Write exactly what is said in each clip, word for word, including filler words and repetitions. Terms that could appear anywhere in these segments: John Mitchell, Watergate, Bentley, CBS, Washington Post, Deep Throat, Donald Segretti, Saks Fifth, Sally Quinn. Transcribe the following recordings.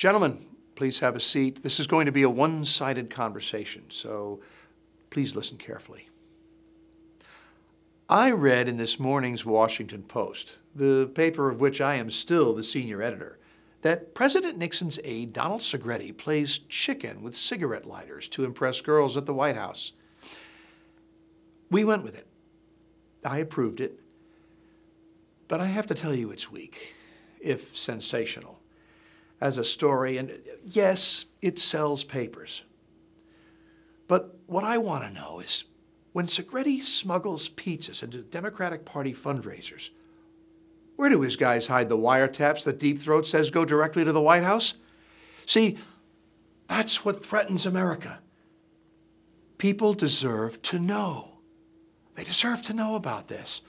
Gentlemen, please have a seat. This is going to be a one-sided conversation, so please listen carefully. I read in this morning's Washington Post, the paper of which I am still the senior editor, that President Nixon's aide, Donald Segretti, plays chicken with cigarette lighters to impress girls at the White House. We went with it. I approved it. But I have to tell you it's weak, if sensational, as a story. And yes, it sells papers. But what I want to know is, when Segretti smuggles pizzas into Democratic Party fundraisers, where do his guys hide the wiretaps that Deep Throat says go directly to the White House? See, that's what threatens America. People deserve to know. They deserve to know about this.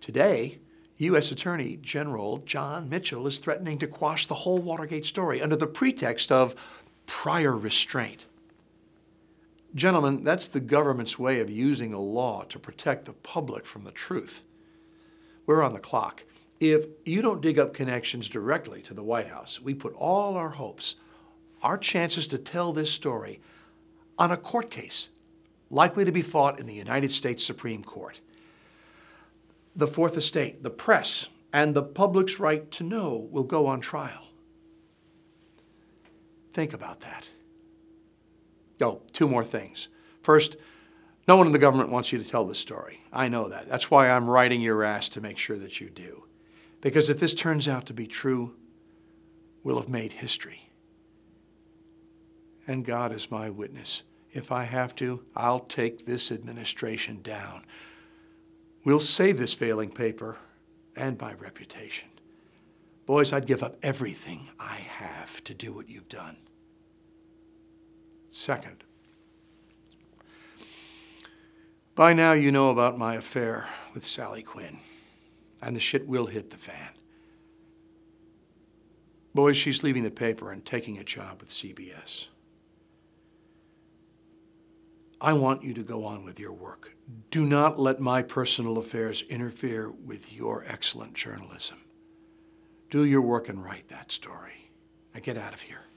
Today, U S Attorney General John Mitchell is threatening to quash the whole Watergate story under the pretext of prior restraint. Gentlemen, that's the government's way of using the law to protect the public from the truth. We're on the clock. If you don't dig up connections directly to the White House, we put all our hopes, our chances to tell this story, on a court case likely to be fought in the United States Supreme Court. The Fourth Estate, the press, and the public's right to know will go on trial. Think about that. Oh, two more things. First, no one in the government wants you to tell this story. I know that. That's why I'm writing your ass to make sure that you do. Because if this turns out to be true, we'll have made history. And God is my witness. If I have to, I'll take this administration down. We'll save this failing paper and my reputation. Boys, I'd give up everything I have to do what you've done. Second, by now you know about my affair with Sally Quinn, and the shit will hit the fan. Boys, she's leaving the paper and taking a job with C B S. I want you to go on with your work. Do not let my personal affairs interfere with your excellent journalism. Do your work and write that story. Now get out of here.